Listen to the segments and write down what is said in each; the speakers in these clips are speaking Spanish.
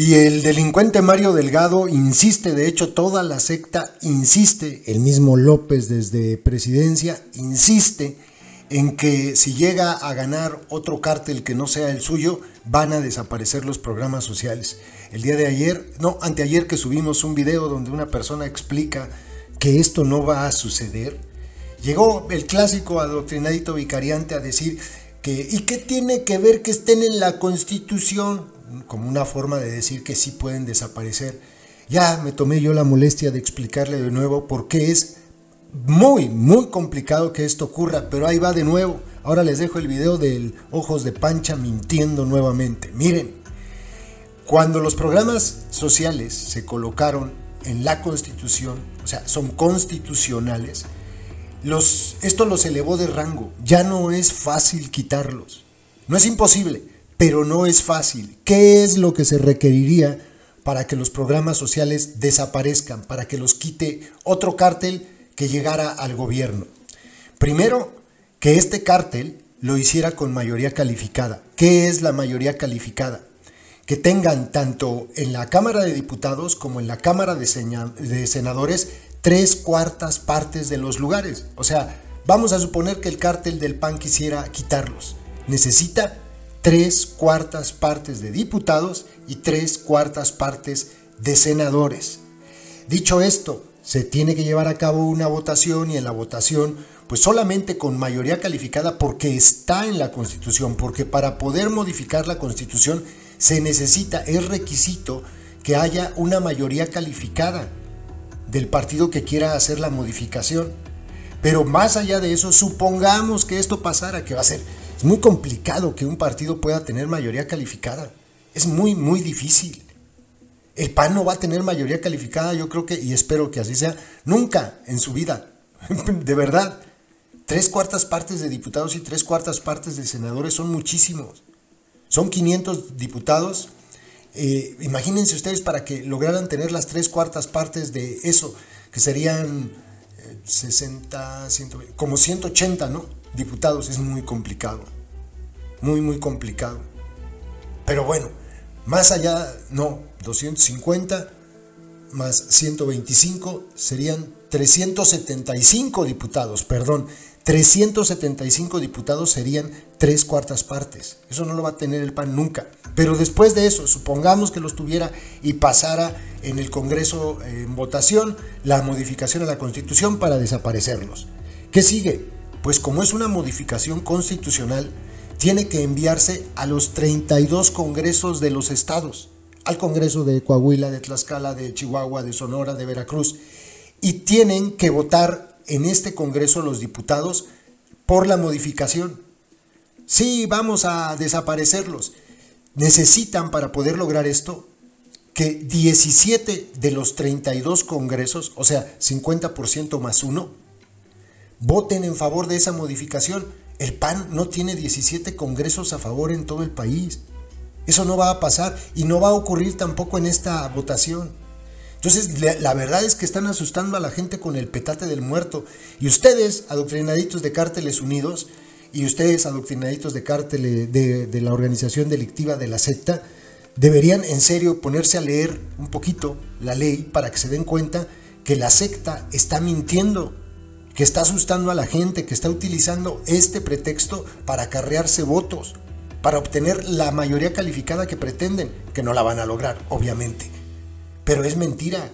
Y el delincuente Mario Delgado insiste, de hecho toda la secta insiste, el mismo López desde presidencia insiste en que si llega a ganar otro cártel que no sea el suyo, van a desaparecer los programas sociales. El día de ayer, no, anteayer, que subimos un video donde una persona explica que esto no va a suceder, llegó el clásico adoctrinadito vicariante a decir que ¿y qué tiene que ver que estén en la Constitución? Como una forma de decir que sí pueden desaparecer. Ya me tomé yo la molestia de explicarle de nuevo por qué es muy, muy complicado que esto ocurra, pero ahí va de nuevo. Ahora les dejo el video del Ojos de Pancha mintiendo nuevamente. Miren, cuando los programas sociales se colocaron en la Constitución, o sea, son constitucionales, esto los elevó de rango. Ya no es fácil quitarlos. No es imposible, pero no es fácil. ¿Qué es lo que se requeriría para que los programas sociales desaparezcan, para que los quite otro cártel que llegara al gobierno? Primero, que este cártel lo hiciera con mayoría calificada. ¿Qué es la mayoría calificada? Que tengan tanto en la Cámara de Diputados como en la Cámara de Senadores 3/4 partes de los lugares. O sea, vamos a suponer que el cártel del PAN quisiera quitarlos. Necesita 3/4 partes de diputados y 3/4 partes de senadores. Dicho esto, se tiene que llevar a cabo una votación, y en la votación pues solamente con mayoría calificada, porque está en la Constitución, porque para poder modificar la Constitución se necesita, es requisito que haya una mayoría calificada del partido que quiera hacer la modificación. Pero más allá de eso, supongamos que esto pasara, ¿qué va a ser? Es muy complicado que un partido pueda tener mayoría calificada. Es muy, muy difícil. El PAN no va a tener mayoría calificada, yo creo que, y espero que así sea, nunca en su vida. De verdad. 3/4 partes de diputados y 3/4 partes de senadores son muchísimos. Son 500 diputados. Imagínense ustedes, para que lograran tener las 3/4 partes de eso, que serían 60, 120, como 180, ¿no? Diputados. Es muy complicado, muy muy complicado. Pero bueno, más allá, no, 250 más 125 serían 375 diputados, perdón, 375 diputados serían 3/4 partes. Eso no lo va a tener el PAN nunca. Pero después de eso, supongamos que los tuviera y pasara en el Congreso en votación la modificación a la Constitución para desaparecerlos. ¿Qué sigue? Pues como es una modificación constitucional, tiene que enviarse a los 32 congresos de los estados, al Congreso de Coahuila, de Tlaxcala, de Chihuahua, de Sonora, de Veracruz, y tienen que votar en este Congreso los diputados por la modificación. Sí, vamos a desaparecerlos. Necesitan, para poder lograr esto, que 17 de los 32 congresos, o sea, 50% más 1, voten en favor de esa modificación. El PAN no tiene 17 congresos a favor en todo el país. Eso no va a pasar y no va a ocurrir tampoco en esta votación. Entonces, la verdad es que están asustando a la gente con el petate del muerto. Y ustedes, adoctrinaditos de Cárteles Unidos, y ustedes, adoctrinaditos de cárteles de la organización delictiva de la secta, deberían en serio ponerse a leer un poquito la ley para que se den cuenta que la secta está mintiendo, que está asustando a la gente, que está utilizando este pretexto para acarrearse votos, para obtener la mayoría calificada que pretenden, que no la van a lograr, obviamente. Pero es mentira.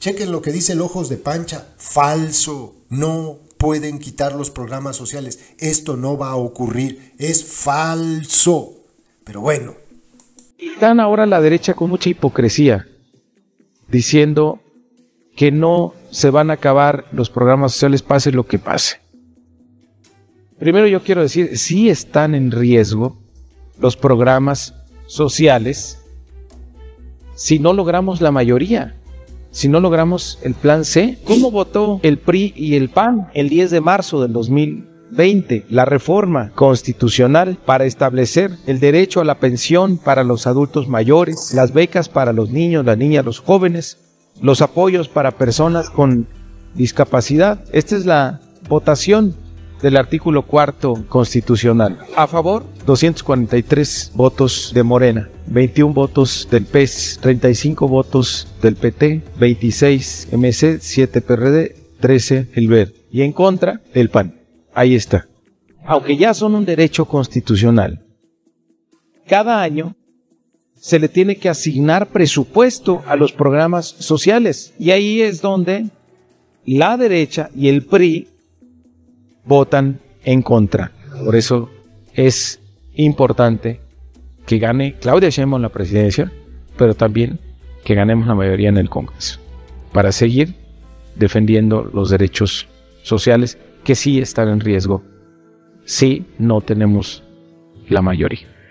Chequen lo que dice el Ojos de Pancha. Falso. No pueden quitar los programas sociales. Esto no va a ocurrir. Es falso. Pero bueno. Están ahora a la derecha con mucha hipocresía, diciendo que no se van a acabar los programas sociales pase lo que pase. Primero yo quiero decir, sí están en riesgo los programas sociales si no logramos la mayoría, si no logramos el plan C. ¿Cómo votó el PRI y el PAN el 10 de marzo del 2020? La reforma constitucional para establecer el derecho a la pensión para los adultos mayores, las becas para los niños, las niñas, los jóvenes, los apoyos para personas con discapacidad. Esta es la votación del artículo 4º constitucional. A favor, 243 votos de Morena. 21 votos del PES, 35 votos del PT, 26 MC, 7 PRD, 13 el VER y en contra el PAN. Ahí está. Aunque ya son un derecho constitucional, cada año se le tiene que asignar presupuesto a los programas sociales y ahí es donde la derecha y el PRI votan en contra. Por eso es importante que gane Claudia Sheinbaum la presidencia, pero también que ganemos la mayoría en el Congreso para seguir defendiendo los derechos sociales que sí están en riesgo si no tenemos la mayoría.